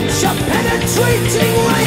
keeps you penetrating.